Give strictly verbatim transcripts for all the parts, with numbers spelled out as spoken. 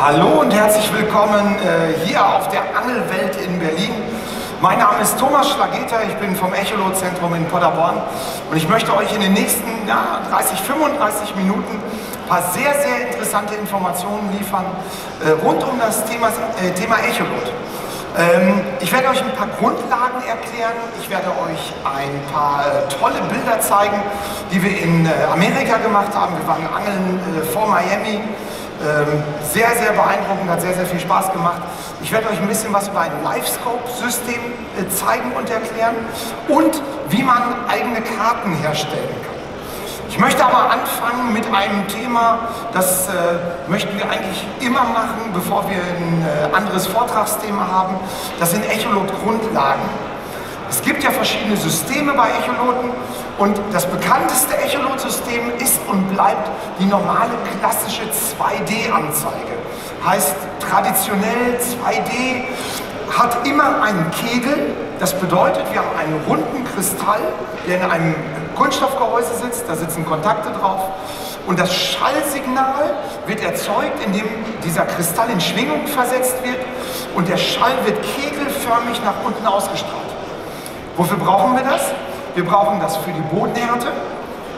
Hallo und herzlich willkommen äh, hier auf der Angelwelt in Berlin. Mein Name ist Thomas Schlageter, ich bin vom Echolotzentrum in Paderborn und ich möchte euch in den nächsten ja, dreißig, fünfunddreißig Minuten ein paar sehr, sehr interessante Informationen liefern äh, rund um das Thema, äh, Thema Echolot. Ähm, ich werde euch ein paar Grundlagen erklären, ich werde euch ein paar äh, tolle Bilder zeigen, die wir in äh, Amerika gemacht haben. Wir waren angeln äh, vor Miami. Sehr, sehr beeindruckend, hat sehr, sehr viel Spaß gemacht. Ich werde euch ein bisschen was über ein LiveScope-System zeigen und erklären und wie man eigene Karten herstellen kann. Ich möchte aber anfangen mit einem Thema, das äh, möchten wir eigentlich immer machen, bevor wir ein äh, anderes Vortragsthema haben. Das sind Echolot-Grundlagen. Es gibt ja verschiedene Systeme bei Echoloten und das bekannteste Echolot-System ist und bleibt die normale klassische zwei D-Anzeige. Heißt traditionell zwei D, hat immer einen Kegel, das bedeutet, wir haben einen runden Kristall, der in einem Kunststoffgehäuse sitzt, da sitzen Kontakte drauf und das Schallsignal wird erzeugt, indem dieser Kristall in Schwingung versetzt wird und der Schall wird kegelförmig nach unten ausgestrahlt. Wofür brauchen wir das? Wir brauchen das für die Bodenhärte,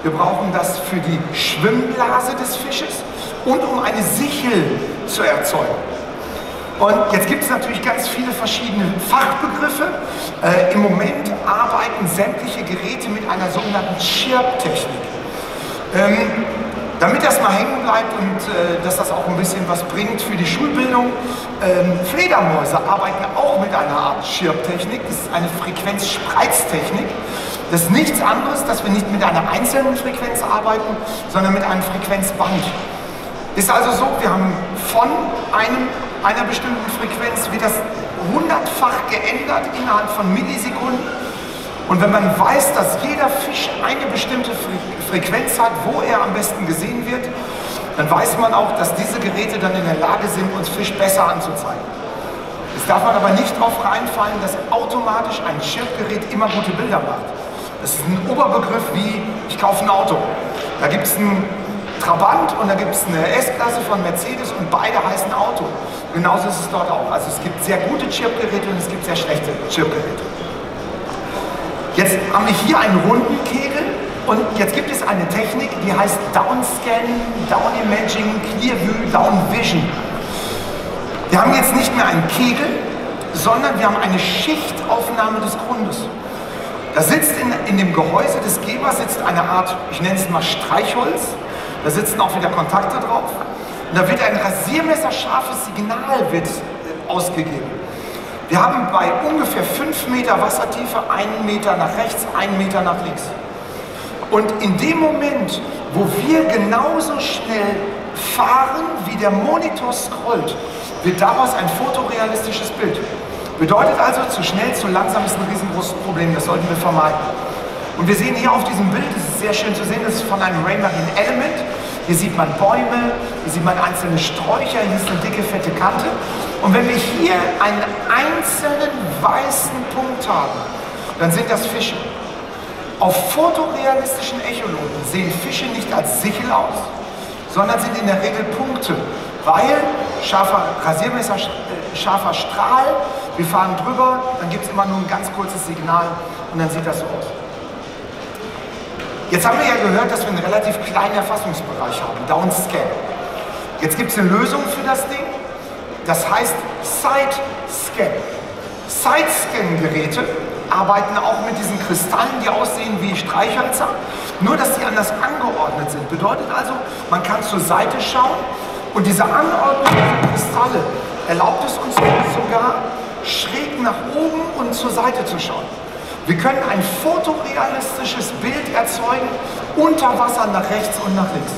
wir brauchen das für die Schwimmblase des Fisches und um eine Sichel zu erzeugen. Und jetzt gibt es natürlich ganz viele verschiedene Fachbegriffe. Äh, Im Moment arbeiten sämtliche Geräte mit einer sogenannten Schirp-Technik. Ähm, Damit das mal hängen bleibt und äh, dass das auch ein bisschen was bringt für die Schulbildung, ähm, Fledermäuse arbeiten auch mit einer Art Schirptechnik. Das ist eine Frequenzspreiztechnik. Das ist nichts anderes, dass wir nicht mit einer einzelnen Frequenz arbeiten, sondern mit einem Frequenzband. Ist also so, wir haben von einem, einer bestimmten Frequenz wird das hundertfach geändert innerhalb von Millisekunden. Und wenn man weiß, dass jeder Fisch eine bestimmte Frequenz hat, wo er am besten gesehen wird, dann weiß man auch, dass diese Geräte dann in der Lage sind, uns Fisch besser anzuzeigen. Es darf man aber nicht darauf reinfallen, dass automatisch ein Schirpgerät immer gute Bilder macht. Das ist ein Oberbegriff wie, ich kaufe ein Auto. Da gibt es einen Trabant und da gibt es eine S-Klasse von Mercedes und beide heißen Auto. Genauso ist es dort auch. Also es gibt sehr gute Schirpgeräte und es gibt sehr schlechte Schirpgeräte. Jetzt haben wir hier einen runden Kegel und jetzt gibt es eine Technik, die heißt Downscan, Downimaging, Clearview, Downvision. Wir haben jetzt nicht mehr einen Kegel, sondern wir haben eine Schichtaufnahme des Grundes. Da sitzt in, in dem Gehäuse des Gebers sitzt eine Art, ich nenne es mal Streichholz, da sitzen auch wieder Kontakte drauf und da wird ein rasiermesserscharfes Signal wird ausgegeben. Wir haben bei ungefähr fünf Meter Wassertiefe einen Meter nach rechts, einen Meter nach links. Und in dem Moment, wo wir genauso schnell fahren, wie der Monitor scrollt, wird daraus ein fotorealistisches Bild. Bedeutet also, zu schnell, zu langsam ist ein riesengroßes Problem, das sollten wir vermeiden. Und wir sehen hier auf diesem Bild, das ist sehr schön zu sehen, das ist von einem Raymarine Element. Hier sieht man Bäume, hier sieht man einzelne Sträucher, hier ist eine dicke, fette Kante. Und wenn wir hier einen einzelnen weißen Punkt haben, dann sind das Fische. Auf fotorealistischen Echoloten sehen Fische nicht als Sichel aus, sondern sind in der Regel Punkte, weil scharfer Rasiermesser, scharfer Strahl, wir fahren drüber, dann gibt es immer nur ein ganz kurzes Signal und dann sieht das so aus. Jetzt haben wir ja gehört, dass wir einen relativ kleinen Erfassungsbereich haben, Downscale. Jetzt gibt es eine Lösung für das Ding, das heißt Sidescan. Sidescan-Geräte arbeiten auch mit diesen Kristallen, die aussehen wie Streichhölzer, nur dass die anders angeordnet sind. Bedeutet also, man kann zur Seite schauen und diese Anordnung der Kristalle erlaubt es uns sogar, schräg nach oben und zur Seite zu schauen. Wir können ein fotorealistisches Bild erzeugen, unter Wasser nach rechts und nach links.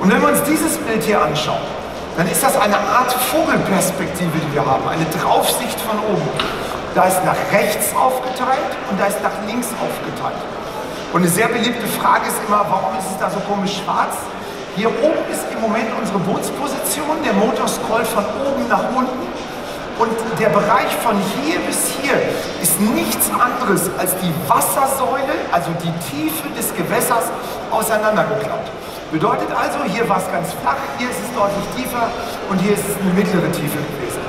Und wenn wir uns dieses Bild hier anschauen, dann ist das eine Art Vogelperspektive, die wir haben, eine Draufsicht von oben. Da ist nach rechts aufgeteilt und da ist nach links aufgeteilt. Und eine sehr beliebte Frage ist immer, warum ist es da so komisch schwarz? Hier oben ist im Moment unsere Bootsposition, der Motor scrollt von oben nach unten. Und der Bereich von hier bis hier ist nichts anderes als die Wassersäule, also die Tiefe des Gewässers, auseinandergeklappt. Bedeutet also, hier war es ganz flach, hier ist es deutlich tiefer, und hier ist eine mittlere Tiefe gewesen.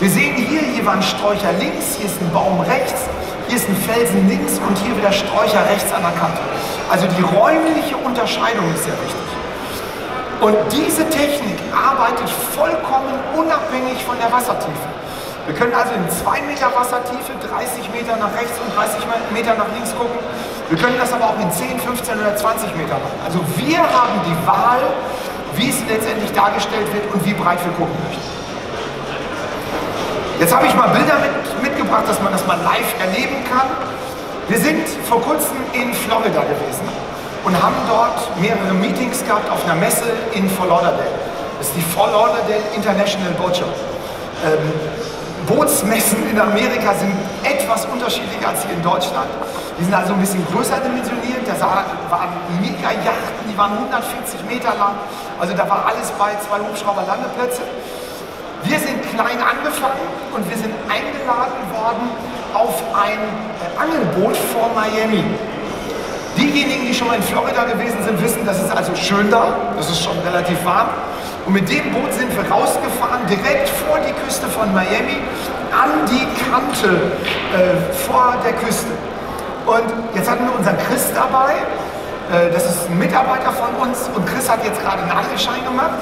Wir sehen hier, hier waren Sträucher links, hier ist ein Baum rechts, hier ist ein Felsen links und hier wieder Sträucher rechts an der Kante. Also die räumliche Unterscheidung ist sehr wichtig. Und diese Technik arbeitet vollkommen unabhängig von der Wassertiefe. Wir können also in zwei Meter Wassertiefe dreißig Meter nach rechts und dreißig Meter nach links gucken. Wir können das aber auch in zehn, fünfzehn oder zwanzig Meter machen. Also wir haben die Wahl, wie es letztendlich dargestellt wird und wie breit wir gucken möchten. Jetzt habe ich mal Bilder mit, mitgebracht, dass man das mal live erleben kann. Wir sind vor kurzem in Florida gewesen und haben dort mehrere Meetings gehabt auf einer Messe in Fort Lauderdale. Das ist die Fort Lauderdale International Boat Show. Ähm, Bootsmessen in Amerika sind etwas unterschiedlicher als hier in Deutschland. Die sind also ein bisschen größer dimensioniert. Da waren Mega-Yachten, die waren hundertvierzig Meter lang. Also da war alles bei, zwei Hubschrauber-Landeplätze. Wir sind klein angefangen und wir sind eingeladen worden auf ein Angelboot vor Miami. Diejenigen, die schon mal in Florida gewesen sind, wissen, das ist also schön da, das ist schon relativ warm. Und mit dem Boot sind wir rausgefahren, direkt vor die Küste von Miami, an die Kante äh, vor der Küste. Und jetzt hatten wir unseren Chris dabei, äh, das ist ein Mitarbeiter von uns, und Chris hat jetzt gerade einen Angelschein gemacht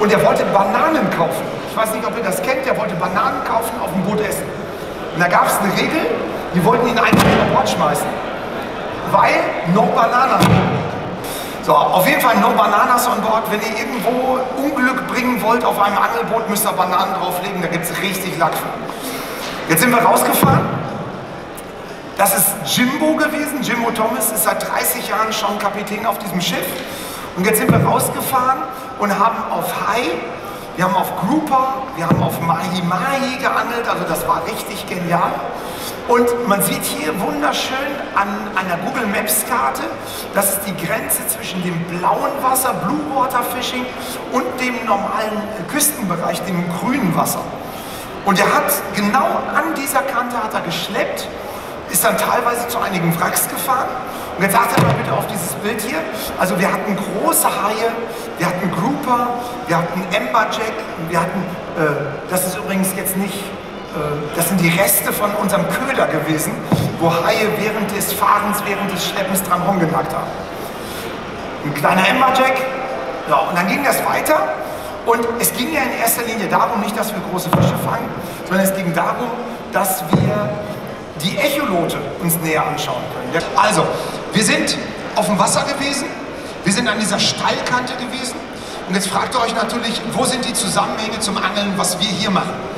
und er wollte Bananen kaufen. Ich weiß nicht, ob ihr das kennt, der wollte Bananen kaufen, auf dem Boot essen. Und da gab es eine Regel, die wollten ihn einfach über Bord schmeißen, weil no Bananas. So, auf jeden Fall no Bananas on board. Wenn ihr irgendwo Unglück bringen wollt auf einem Angelboot, müsst ihr Bananen drauflegen, da gibt es richtig Lack von. Jetzt sind wir rausgefahren. Das ist Jimbo gewesen. Jimbo Thomas ist seit dreißig Jahren schon Kapitän auf diesem Schiff. Und jetzt sind wir rausgefahren und haben auf Hai, wir haben auf Grouper, wir haben auf Mahi-Mahi geangelt, also das war richtig genial. Und man sieht hier wunderschön an einer Google Maps Karte, das ist die Grenze zwischen dem blauen Wasser, Blue Water Fishing, und dem normalen Küstenbereich, dem grünen Wasser. Und er hat genau an dieser Kante hat er geschleppt, ist dann teilweise zu einigen Wracks gefahren. Und jetzt achtet mal bitte auf dieses Bild hier. Also wir hatten große Haie, wir hatten Grouper, wir hatten Amberjack, wir hatten, äh, das ist übrigens jetzt nicht... Das sind die Reste von unserem Köder gewesen, wo Haie während des Fahrens, während des Schleppens dran rumgenagt haben. Ein kleiner Amberjack. Ja, und dann ging das weiter. Und es ging ja in erster Linie darum, nicht, dass wir große Fische fangen, sondern es ging darum, dass wir die Echolote uns näher anschauen können. Also, wir sind auf dem Wasser gewesen, wir sind an dieser Steilkante gewesen. Und jetzt fragt ihr euch natürlich, wo sind die Zusammenhänge zum Angeln, was wir hier machen?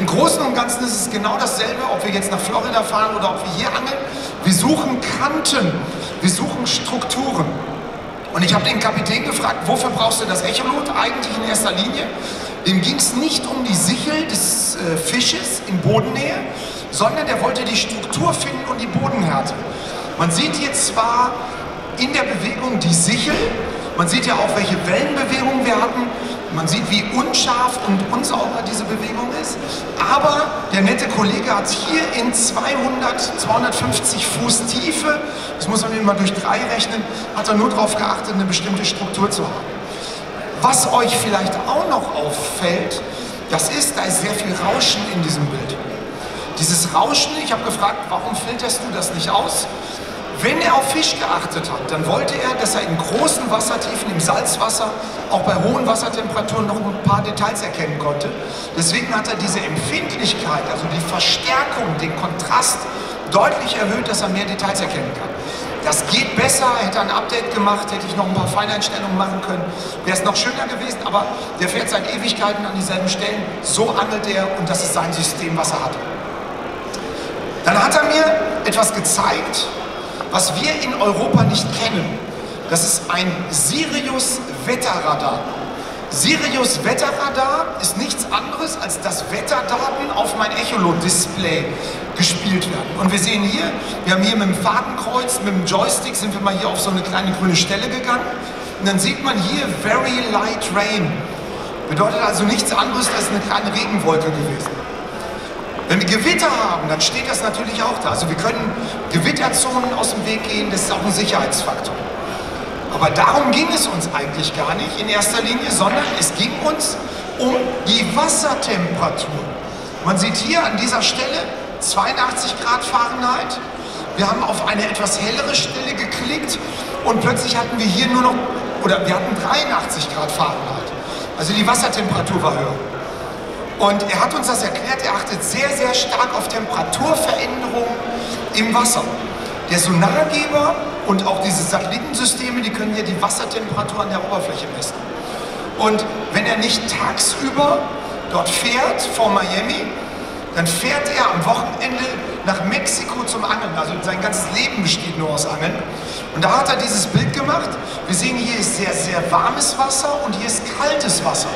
Im Großen und Ganzen ist es genau dasselbe, ob wir jetzt nach Florida fahren oder ob wir hier angeln. Wir suchen Kanten, wir suchen Strukturen. Und ich habe den Kapitän gefragt, wofür brauchst du das Echolot eigentlich in erster Linie? Dem ging es nicht um die Sichel des äh, Fisches in Bodennähe, sondern der wollte die Struktur finden und die Bodenhärte. Man sieht jetzt zwar in der Bewegung die Sichel, man sieht ja auch, welche Wellenbewegungen wir hatten. Man sieht, wie unscharf und unsauber diese Bewegung ist. Aber der nette Kollege hat hier in zweihundert, zweihundertfünfzig Fuß Tiefe, das muss man eben mal durch drei rechnen, hat er nur darauf geachtet, eine bestimmte Struktur zu haben. Was euch vielleicht auch noch auffällt, das ist, da ist sehr viel Rauschen in diesem Bild. Dieses Rauschen, ich habe gefragt, warum filterst du das nicht aus? Wenn er auf Fisch geachtet hat, dann wollte er, dass er in großen Wassertiefen, im Salzwasser, auch bei hohen Wassertemperaturen noch ein paar Details erkennen konnte. Deswegen hat er diese Empfindlichkeit, also die Verstärkung, den Kontrast deutlich erhöht, dass er mehr Details erkennen kann. Das geht besser, hätte er ein Update gemacht, hätte ich noch ein paar Feineinstellungen machen können, wäre es noch schöner gewesen, aber der fährt seit Ewigkeiten an dieselben Stellen, so angelt er und das ist sein System, was er hat. Dann hat er mir etwas gezeigt, was wir in Europa nicht kennen. Das ist ein Sirius-Wetterradar. Sirius-Wetterradar ist nichts anderes, als dass Wetterdaten auf mein Echolot-Display gespielt werden. Und wir sehen hier, wir haben hier mit dem Fadenkreuz, mit dem Joystick, sind wir mal hier auf so eine kleine grüne Stelle gegangen. Und dann sieht man hier Very Light Rain. Bedeutet also nichts anderes als eine kleine Regenwolke gewesen. Wenn wir Gewitter haben, dann steht das natürlich auch da. Also wir können Gewitterzonen aus dem Weg gehen, das ist auch ein Sicherheitsfaktor. Aber darum ging es uns eigentlich gar nicht in erster Linie, sondern es ging uns um die Wassertemperatur. Man sieht hier an dieser Stelle zweiundachtzig Grad Fahrenheit. Wir haben auf eine etwas hellere Stelle geklickt und plötzlich hatten wir hier nur noch, oder wir hatten dreiundachtzig Grad Fahrenheit. Also die Wassertemperatur war höher. Und er hat uns das erklärt, er achtet sehr, sehr stark auf Temperaturveränderungen im Wasser. Der Sonargeber und auch diese Satellitensysteme, die können ja die Wassertemperatur an der Oberfläche messen. Und wenn er nicht tagsüber dort fährt, vor Miami, dann fährt er am Wochenende nach Mexiko zum Angeln. Also sein ganzes Leben besteht nur aus Angeln. Und da hat er dieses Bild gemacht. Wir sehen, hier ist sehr, sehr warmes Wasser und hier ist kaltes Wasser.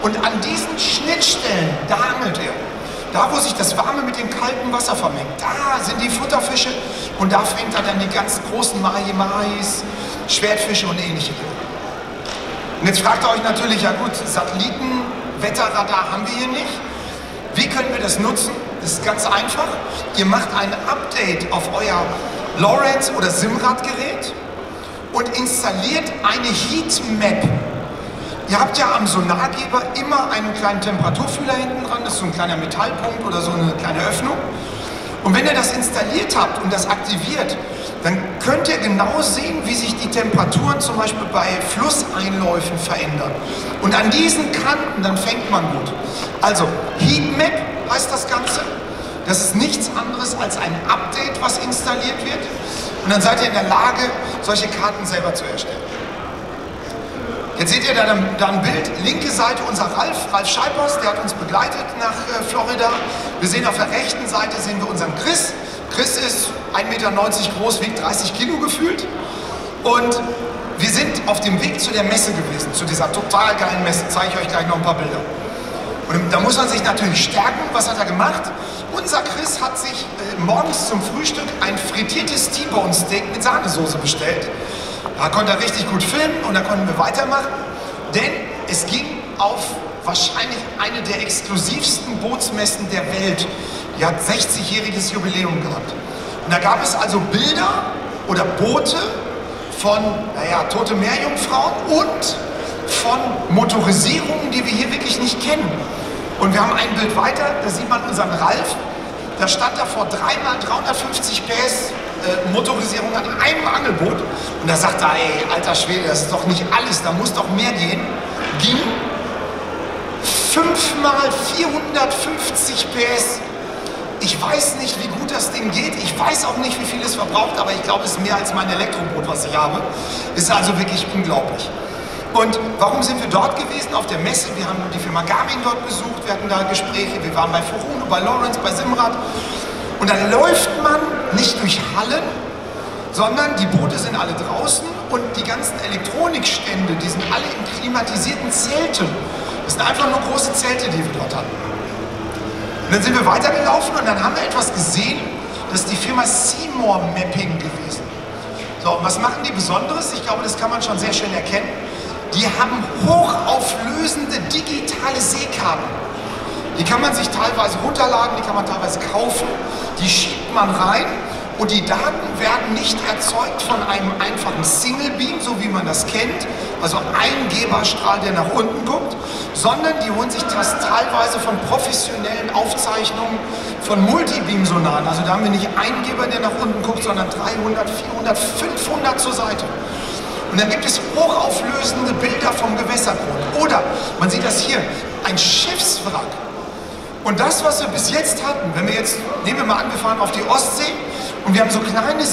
Und an diesen Schnittstellen, da angelt er. Da, wo sich das warme mit dem kalten Wasser vermengt, da sind die Futterfische und da fängt er dann die ganz großen Mahi-Mahis, Schwertfische und ähnliche. Und jetzt fragt ihr euch natürlich, ja gut, Satelliten, Wetterradar haben wir hier nicht. Wie können wir das nutzen? Das ist ganz einfach. Ihr macht ein Update auf euer Lowrance oder Simrad-Gerät und installiert eine Heatmap. Ihr habt ja am Sonargeber immer einen kleinen Temperaturfühler hinten dran, das ist so ein kleiner Metallpunkt oder so eine kleine Öffnung. Und wenn ihr das installiert habt und das aktiviert, dann könnt ihr genau sehen, wie sich die Temperaturen zum Beispiel bei Flusseinläufen verändern. Und an diesen Kanten, dann fängt man gut. Also Heatmap heißt das Ganze. Das ist nichts anderes als ein Update, was installiert wird. Und dann seid ihr in der Lage, solche Karten selber zu erstellen. Jetzt seht ihr da, da ein Bild, linke Seite unser Ralf, Ralf Scheibos, der hat uns begleitet nach äh, Florida. Wir sehen auf der rechten Seite sehen wir unseren Chris. Chris ist ein Meter neunzig groß, wiegt dreißig Kilo gefühlt. Und wir sind auf dem Weg zu der Messe gewesen, zu dieser total geilen Messe. Zeige ich euch gleich noch ein paar Bilder. Und da muss man sich natürlich stärken. Was hat er gemacht? Unser Chris hat sich äh, morgens zum Frühstück ein frittiertes T-Bone Steak mit Sahnesoße bestellt. Da konnte er richtig gut filmen und da konnten wir weitermachen, denn es ging auf wahrscheinlich eine der exklusivsten Bootsmessen der Welt. Die hat sechzigjähriges Jubiläum gehabt. Und da gab es also Bilder oder Boote von, naja, tote Meerjungfrauen und von Motorisierungen, die wir hier wirklich nicht kennen. Und wir haben ein Bild weiter, da sieht man unseren Ralf, da stand er vor dreimal dreihundertfünfzig P S. Motorisierung an einem Angelboot und da sagt er, ey, alter Schwede, das ist doch nicht alles, da muss doch mehr gehen. Ging fünf mal vierhundertfünfzig P S. Ich weiß nicht, wie gut das Ding geht, ich weiß auch nicht, wie viel es verbraucht, aber ich glaube, es ist mehr als mein Elektroboot, was ich habe. Ist also wirklich unglaublich. Und warum sind wir dort gewesen? Auf der Messe, wir haben die Firma Garmin dort besucht, wir hatten da Gespräche, wir waren bei Furuno, bei Lowrance, bei Simrad. Und dann läuft man nicht durch Hallen, sondern die Boote sind alle draußen und die ganzen Elektronikstände, die sind alle in klimatisierten Zelten. Das sind einfach nur große Zelte, die wir dort hatten. Und dann sind wir weitergelaufen und dann haben wir etwas gesehen, das ist die Firma Seamor Mapping gewesen. So, und was machen die Besonderes? Ich glaube, das kann man schon sehr schön erkennen. Die haben hochauflösende digitale Seekarten. Die kann man sich teilweise runterladen, die kann man teilweise kaufen, die schiebt man rein und die Daten werden nicht erzeugt von einem einfachen Single Beam, so wie man das kennt, also ein Geberstrahl, der nach unten guckt, sondern die holen sich das teilweise von professionellen Aufzeichnungen von Multibeam-Sonaren. Also da haben wir nicht einen Geber, der nach unten guckt, sondern dreihundert, vierhundert, fünfhundert zur Seite. Und dann gibt es hochauflösende Bilder vom Gewässergrund. Oder, man sieht das hier, ein Schiffswrack. Und das, was wir bis jetzt hatten, wenn wir jetzt, nehmen wir mal an, wir fahren auf die Ostsee und wir haben so kleine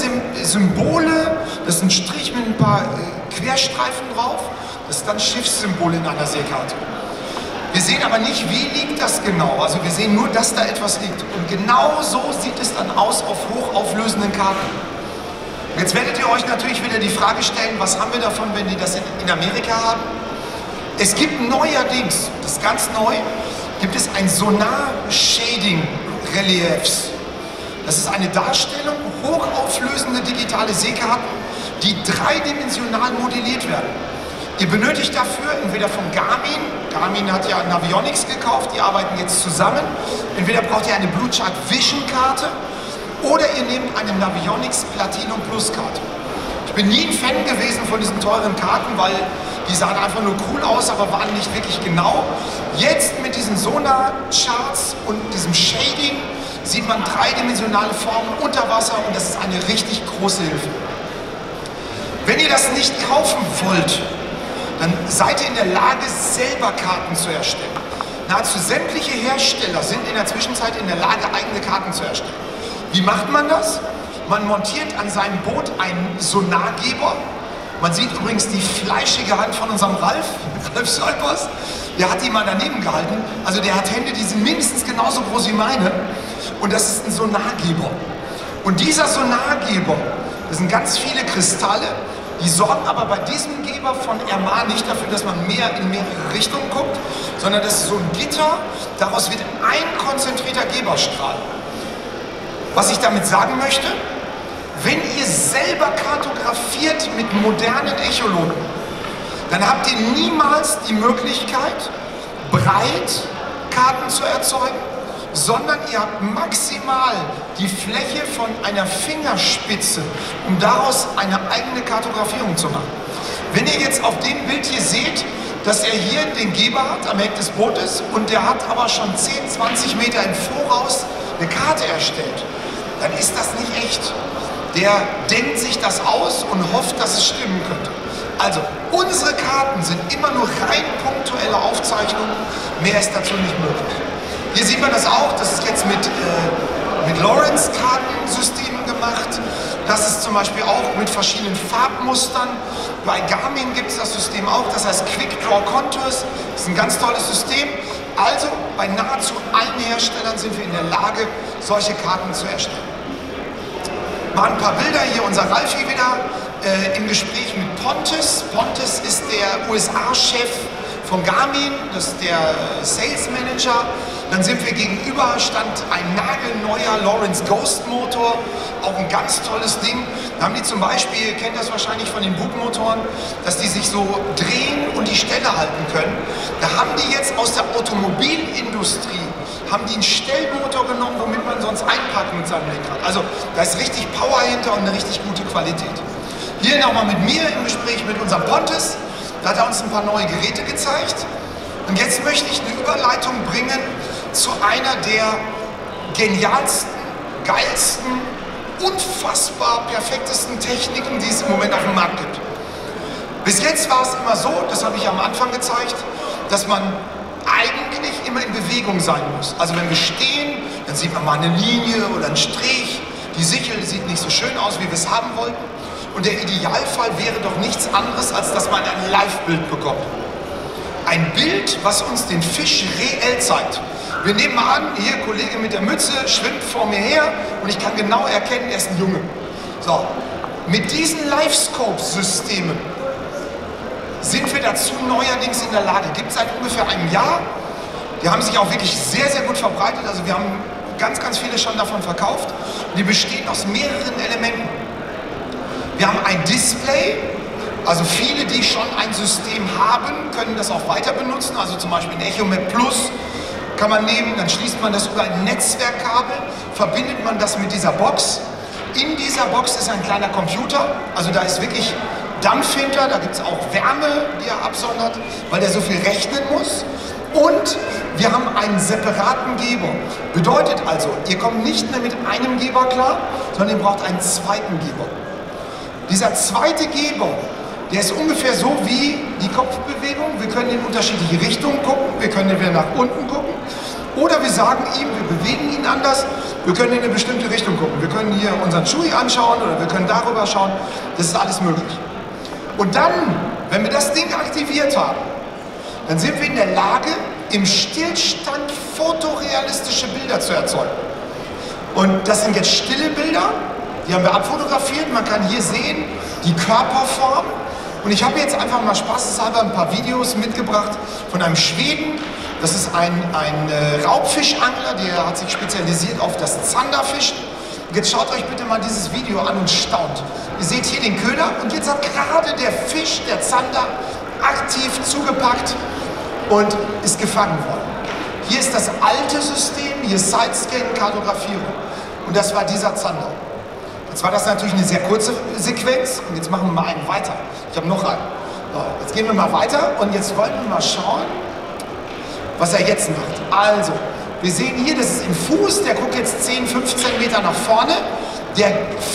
Symbole, das ist ein Strich mit ein paar Querstreifen drauf, das ist dann Schiffssymbol in einer Seekarte. Wir sehen aber nicht, wie liegt das genau, also wir sehen nur, dass da etwas liegt. Und genau so sieht es dann aus auf hochauflösenden Karten. Jetzt werdet ihr euch natürlich wieder die Frage stellen, was haben wir davon, wenn die das in Amerika haben? Es gibt neuerdings, das ist ganz neu, gibt es ein Sonar-Shading-Reliefs. Das ist eine Darstellung hochauflösende digitale Seekarten, die dreidimensional modelliert werden. Ihr benötigt dafür entweder von Garmin, Garmin hat ja Navionics gekauft, die arbeiten jetzt zusammen, entweder braucht ihr eine Bluechart Vision Karte oder ihr nehmt eine Navionics Platinum Plus Karte. Ich bin nie ein Fan gewesen von diesen teuren Karten, weil die sahen einfach nur cool aus, aber waren nicht wirklich genau. Jetzt mit diesen Sonar-Charts und diesem Shading sieht man dreidimensionale Formen unter Wasser und das ist eine richtig große Hilfe. Wenn ihr das nicht kaufen wollt, dann seid ihr in der Lage, selber Karten zu erstellen. Nahezu sämtliche Hersteller sind in der Zwischenzeit in der Lage, eigene Karten zu erstellen. Wie macht man das? Man montiert an seinem Boot einen Sonargeber. Man sieht übrigens die fleischige Hand von unserem Ralf, Ralf Scheibos. Der hat die mal daneben gehalten. Also der hat Hände, die sind mindestens genauso groß wie meine. Und das ist ein Sonargeber. Und dieser Sonargeber, das sind ganz viele Kristalle, die sorgen aber bei diesem Geber von R M A nicht dafür, dass man mehr in mehrere Richtungen guckt, sondern das ist so ein Gitter, daraus wird ein konzentrierter Geberstrahl. Was ich damit sagen möchte, wenn ihr selber kartografiert mit modernen Echoloten, dann habt ihr niemals die Möglichkeit, breit Karten zu erzeugen, sondern ihr habt maximal die Fläche von einer Fingerspitze, um daraus eine eigene Kartografierung zu machen. Wenn ihr jetzt auf dem Bild hier seht, dass er hier den Geber hat am Heck des Bootes und der hat aber schon zehn, zwanzig Meter im Voraus eine Karte erstellt, dann ist das nicht echt. Der denkt sich das aus und hofft, dass es stimmen könnte. Also, unsere Karten sind immer nur rein punktuelle Aufzeichnungen, mehr ist dazu nicht möglich. Hier sieht man das auch, das ist jetzt mit, äh, mit Lowrance-Kartensystemen gemacht. Das ist zum Beispiel auch mit verschiedenen Farbmustern. Bei Garmin gibt es das System auch, das heißt Quick Draw Contours. Das ist ein ganz tolles System. Also bei nahezu allen Herstellern sind wir in der Lage, solche Karten zu erstellen. Mal ein paar Bilder hier, unser Ralf hier wieder äh, im Gespräch mit Pontes. Pontes ist der U S A-Chef von Garmin, das ist der Sales Manager. Dann sind wir gegenüber, stand ein nagelneuer Lowrance Ghost Motor, auch ein ganz tolles Ding. Da haben die zum Beispiel, ihr kennt das wahrscheinlich von den Bugmotoren, dass die sich so drehen und die Stelle halten können. Da haben die jetzt aus der Automobilindustrie, haben die einen Stellmotor genommen, womit man sonst einpacken mit seinem Lenkrad. Also da ist richtig Power hinter und eine richtig gute Qualität. Hier nochmal mit mir im Gespräch mit unserem Pontes. Da hat er uns ein paar neue Geräte gezeigt. Und jetzt möchte ich eine Überleitung bringen zu einer der genialsten, geilsten, unfassbar perfektesten Techniken, die es im Moment auf dem Markt gibt. Bis jetzt war es immer so, das habe ich am Anfang gezeigt, dass man eigentlich immer in Bewegung sein muss. Also wenn wir stehen, dann sieht man mal eine Linie oder einen Strich. Die Sichel sieht nicht so schön aus, wie wir es haben wollten. Und der Idealfall wäre doch nichts anderes, als dass man ein Live-Bild bekommt. Ein Bild, was uns den Fisch reell zeigt. Wir nehmen mal an, hier Kollege mit der Mütze schwimmt vor mir her und ich kann genau erkennen, er ist ein Junge. So, mit diesen LiveScope-Systemen sind wir dazu neuerdings in der Lage. Gibt es seit ungefähr einem Jahr. Die haben sich auch wirklich sehr, sehr gut verbreitet. Also wir haben ganz, ganz viele schon davon verkauft. Die bestehen aus mehreren Elementen. Wir haben ein Display, also viele, die schon ein System haben, können das auch weiter benutzen, also zum Beispiel ein Echomap Plus kann man nehmen, dann schließt man das über ein Netzwerkkabel, verbindet man das mit dieser Box. In dieser Box ist ein kleiner Computer, also da ist wirklich Dampf hinter, da gibt es auch Wärme, die er absondert, weil der so viel rechnen muss. Und wir haben einen separaten Geber. Bedeutet also, ihr kommt nicht mehr mit einem Geber klar, sondern ihr braucht einen zweiten Geber. Dieser zweite Geber, der ist ungefähr so wie die Kopfbewegung. Wir können in unterschiedliche Richtungen gucken, wir können entweder nach unten gucken oder wir sagen ihm, wir bewegen ihn anders, wir können in eine bestimmte Richtung gucken. Wir können hier unseren Schuh anschauen oder wir können darüber schauen, das ist alles möglich. Und dann, wenn wir das Ding aktiviert haben, dann sind wir in der Lage, im Stillstand fotorealistische Bilder zu erzeugen. Und das sind jetzt stille Bilder. Die haben wir abfotografiert, man kann hier sehen, die Körperform. Und ich habe jetzt einfach mal spaßeshalber ein paar Videos mitgebracht von einem Schweden. Das ist ein, ein äh, Raubfischangler, der hat sich spezialisiert auf das Zanderfischen. Und jetzt schaut euch bitte mal dieses Video an und staunt. Ihr seht hier den Köder und jetzt hat gerade der Fisch, der Zander, aktiv zugepackt und ist gefangen worden. Hier ist das alte System, hier Sidescan-Kartografierung. Und das war dieser Zander. Jetzt war das natürlich eine sehr kurze Sequenz und jetzt machen wir mal einen weiter. Ich habe noch einen. So, jetzt gehen wir mal weiter und jetzt wollen wir mal schauen, was er jetzt macht. Also, wir sehen hier, das ist im Fuß, der guckt jetzt zehn, fünfzehn Meter nach vorne. Der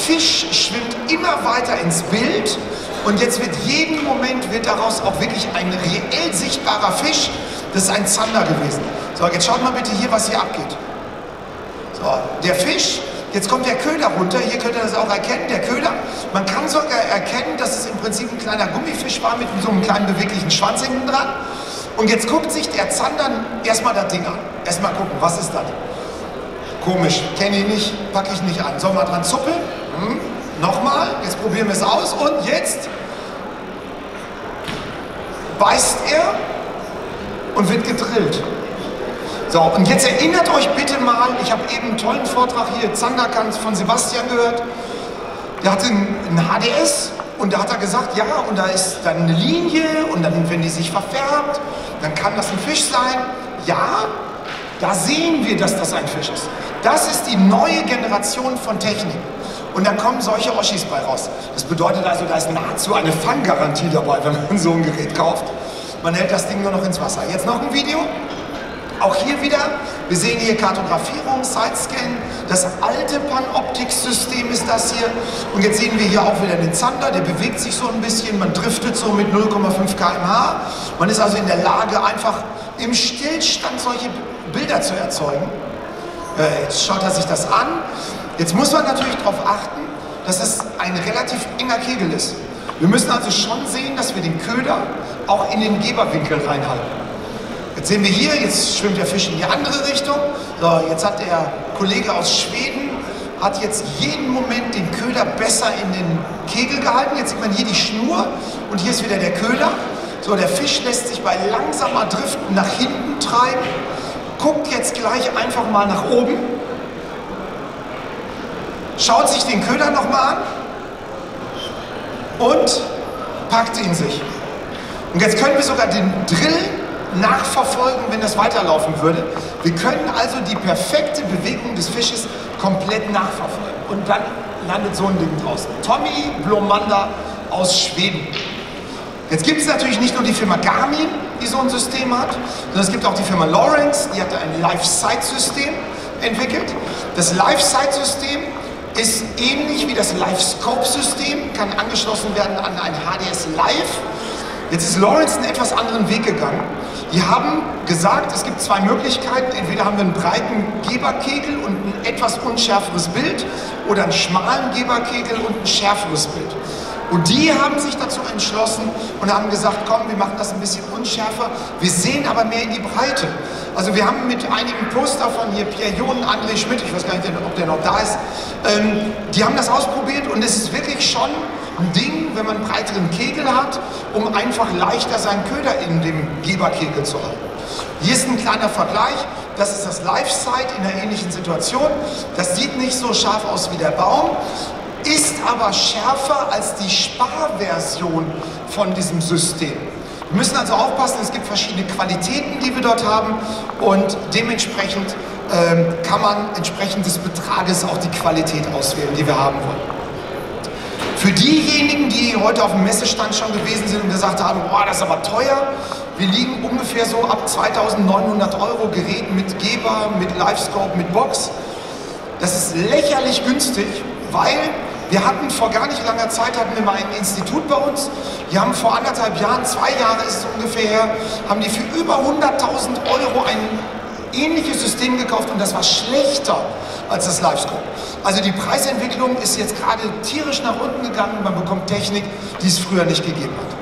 Fisch schwimmt immer weiter ins Bild und jetzt wird jeden Moment wird daraus auch wirklich ein reell sichtbarer Fisch. Das ist ein Zander gewesen. So, jetzt schaut mal bitte hier, was hier abgeht. So, der Fisch, jetzt kommt der Köder runter, hier könnt ihr das auch erkennen, der Köder. Man kann sogar erkennen, dass es im Prinzip ein kleiner Gummifisch war mit so einem kleinen beweglichen Schwanz hinten dran. Und jetzt guckt sich der Zander erstmal das Ding an. Erstmal gucken, was ist das? Komisch, kenne ich nicht, packe ich nicht an. Sollen wir dran zuppeln? Hm. Nochmal, jetzt probieren wir es aus und jetzt beißt er und wird gedrillt. So, und jetzt erinnert euch bitte mal, ich habe eben einen tollen Vortrag hier, Zanderkant von Sebastian gehört. Der hatte einen H D S und da hat er gesagt, ja, und da ist dann eine Linie und dann, wenn die sich verfärbt, dann kann das ein Fisch sein. Ja, da sehen wir, dass das ein Fisch ist. Das ist die neue Generation von Technik. Und dann kommen solche Oschis bei raus. Das bedeutet also, da ist nahezu eine Fanggarantie dabei, wenn man so ein Gerät kauft. Man hält das Ding nur noch ins Wasser. Jetzt noch ein Video. Auch hier wieder, wir sehen hier Kartografierung, Sidescan, das alte Panoptik-System ist das hier. Und jetzt sehen wir hier auch wieder den Zander, der bewegt sich so ein bisschen, man driftet so mit null Komma fünf Kilometer pro Stunde. Man ist also in der Lage, einfach im Stillstand solche Bilder zu erzeugen. Äh, jetzt schaut er sich das an. Jetzt muss man natürlich darauf achten, dass es ein relativ enger Kegel ist. Wir müssen also schon sehen, dass wir den Köder auch in den Geberwinkel reinhalten. Jetzt sehen wir hier, jetzt schwimmt der Fisch in die andere Richtung. So, jetzt hat der Kollege aus Schweden, hat jetzt jeden Moment den Köder besser in den Kegel gehalten. Jetzt sieht man hier die Schnur und hier ist wieder der Köder. So, der Fisch lässt sich bei langsamer Driften nach hinten treiben, guckt jetzt gleich einfach mal nach oben, schaut sich den Köder nochmal an und packt ihn sich. Und jetzt können wir sogar den Drill nachverfolgen, wenn das weiterlaufen würde. Wir können also die perfekte Bewegung des Fisches komplett nachverfolgen. Und dann landet so ein Ding draußen. Tommy Blomanda aus Schweden. Jetzt gibt es natürlich nicht nur die Firma Garmin, die so ein System hat, sondern es gibt auch die Firma Lowrance, die hat ein LiveSight-System entwickelt. Das LiveSight-System ist ähnlich wie das LiveScope-System, kann angeschlossen werden an ein H D S Live. Jetzt ist Lowrance einen etwas anderen Weg gegangen. Die haben gesagt, es gibt zwei Möglichkeiten. Entweder haben wir einen breiten Geberkegel und ein etwas unschärferes Bild oder einen schmalen Geberkegel und ein schärferes Bild. Und die haben sich dazu entschlossen und haben gesagt, komm, wir machen das ein bisschen unschärfer. Wir sehen aber mehr in die Breite. Also wir haben mit einigen Poster von hier Pierre Jonen, André Schmidt, ich weiß gar nicht, ob der noch da ist, ähm, die haben das ausprobiert und es ist wirklich schon ein Ding, wenn man einen breiteren Kegel hat, um einfach leichter seinen Köder in dem Geberkegel zu halten. Hier ist ein kleiner Vergleich, das ist das LiveSight in einer ähnlichen Situation. Das sieht nicht so scharf aus wie der Baum, ist aber schärfer als die Sparversion von diesem System. Wir müssen also aufpassen, es gibt verschiedene Qualitäten, die wir dort haben und dementsprechend ähm, kann man entsprechend des Betrages auch die Qualität auswählen, die wir haben wollen. Für diejenigen, die heute auf dem Messestand schon gewesen sind und gesagt haben, boah, das ist aber teuer, wir liegen ungefähr so ab zweitausendneunhundert Euro Gerät mit Geber, mit LiveScope, mit Box. Das ist lächerlich günstig, weil wir hatten vor gar nicht langer Zeit, hatten wir mal ein Institut bei uns, die haben vor anderthalb Jahren, zwei Jahre ist es ungefähr her, haben die für über hunderttausend Euro einen ähnliches System gekauft und das war schlechter als das LiveScope. Also die Preisentwicklung ist jetzt gerade tierisch nach unten gegangen und man bekommt Technik, die es früher nicht gegeben hat.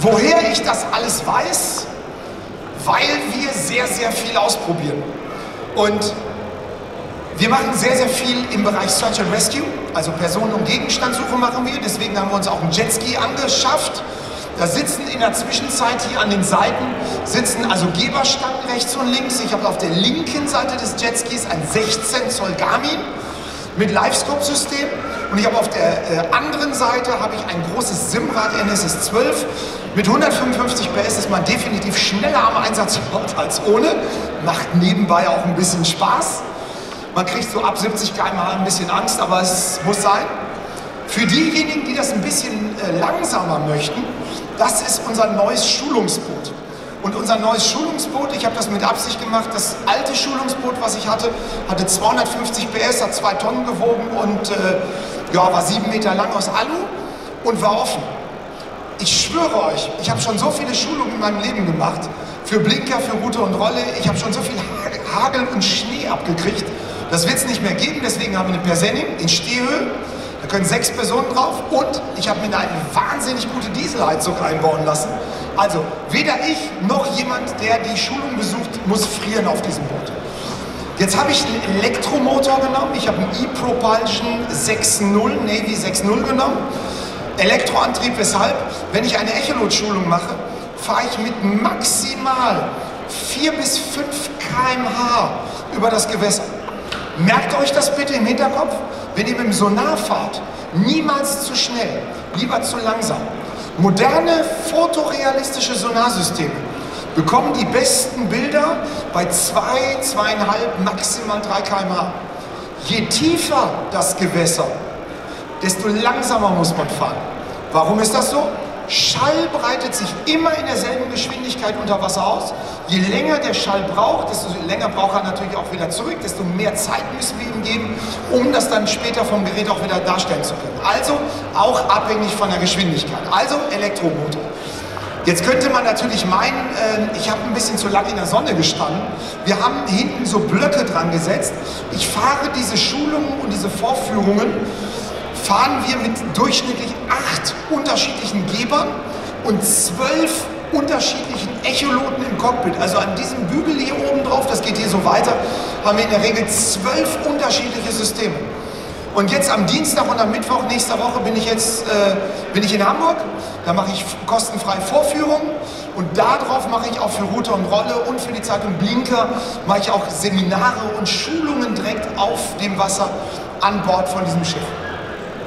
Woher ich das alles weiß? Weil wir sehr, sehr viel ausprobieren. Und wir machen sehr, sehr viel im Bereich Search and Rescue, also Personen- und Gegenstandssuche machen wir, deswegen haben wir uns auch einen Jetski angeschafft. Da sitzen in der Zwischenzeit hier an den Seiten, sitzen also Geberstangen rechts und links. Ich habe auf der linken Seite des Jetskis ein sechzehn Zoll Garmin mit LiveScope-System. Und ich habe auf der äh, anderen Seite habe ich ein großes Simrad N S S zwölf. Mit hundertfünfundfünfzig P S ist man definitiv schneller am Einsatzort als ohne. Macht nebenbei auch ein bisschen Spaß. Man kriegt so ab siebzig Kilometer pro Stunde ein bisschen Angst, aber es muss sein. Für diejenigen, die das ein bisschen äh, langsamer möchten, das ist unser neues Schulungsboot. Und unser neues Schulungsboot, ich habe das mit Absicht gemacht, das alte Schulungsboot, was ich hatte, hatte zweihundertfünfzig P S, hat zwei Tonnen gewogen und äh, ja, war sieben Meter lang aus Alu und war offen. Ich schwöre euch, ich habe schon so viele Schulungen in meinem Leben gemacht, für Blinker, für Rute und Rolle, ich habe schon so viel Hagel und Schnee abgekriegt, das wird es nicht mehr geben, deswegen haben wir eine Persenning in Stehhöhe, da können sechs Personen drauf und ich habe mir eine wahnsinnig gute Dieselheizung einbauen lassen. Also weder ich noch jemand, der die Schulung besucht, muss frieren auf diesem Boot. Jetzt habe ich einen Elektromotor genommen, ich habe einen E-Propulsion Navy sechs Punkt null genommen. Elektroantrieb, weshalb, wenn ich eine Echolot-Schulung mache, fahre ich mit maximal vier bis fünf Kilometer pro Stunde über das Gewässer. Merkt euch das bitte im Hinterkopf, wenn ihr mit dem Sonar fahrt, niemals zu schnell, lieber zu langsam. Moderne, fotorealistische Sonarsysteme bekommen die besten Bilder bei zwei, zwei Komma fünf, maximal drei Kilometer pro Stunde. Je tiefer das Gewässer, desto langsamer muss man fahren. Warum ist das so? Schall breitet sich immer in derselben Geschwindigkeit unter Wasser aus. Je länger der Schall braucht, desto länger braucht er natürlich auch wieder zurück, desto mehr Zeit müssen wir ihm geben, um das dann später vom Gerät auch wieder darstellen zu können. Also auch abhängig von der Geschwindigkeit. Also Elektromotor. Jetzt könnte man natürlich meinen, äh, ich habe ein bisschen zu lange in der Sonne gestanden. Wir haben hinten so Blöcke dran gesetzt. Ich fahre diese Schulungen und diese Vorführungen fahren wir mit durchschnittlich acht unterschiedlichen Gebern und zwölf unterschiedlichen Echoloten im Cockpit. Also an diesem Bügel hier oben drauf, das geht hier so weiter, haben wir in der Regel zwölf unterschiedliche Systeme. Und jetzt am Dienstag und am Mittwoch nächster Woche bin ich jetzt äh, bin ich in Hamburg. Da mache ich kostenfrei Vorführungen und darauf mache ich auch für Rute und Rolle und für die Zeitung Blinker mache ich auch Seminare und Schulungen direkt auf dem Wasser an Bord von diesem Schiff.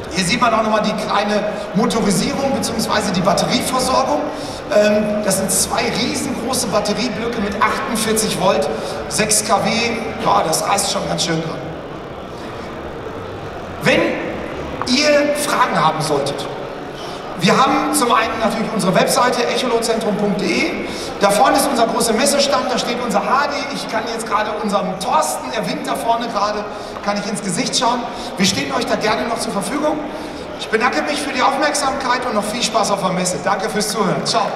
Hier sieht man auch nochmal die kleine Motorisierung bzw. die Batterieversorgung. Das sind zwei riesengroße Batterieblöcke mit achtundvierzig Volt, sechs Kilowatt. Ja, das reißt schon ganz schön dran. Wenn ihr Fragen haben solltet, wir haben zum einen natürlich unsere Webseite echolotzentrum punkt de. Da vorne ist unser großer Messestand, da steht unser H D. Ich kann jetzt gerade unserem Thorsten, er winkt da vorne gerade, kann ich ins Gesicht schauen. Wir stehen euch da gerne noch zur Verfügung. Ich bedanke mich für die Aufmerksamkeit und noch viel Spaß auf der Messe. Danke fürs Zuhören. Ciao.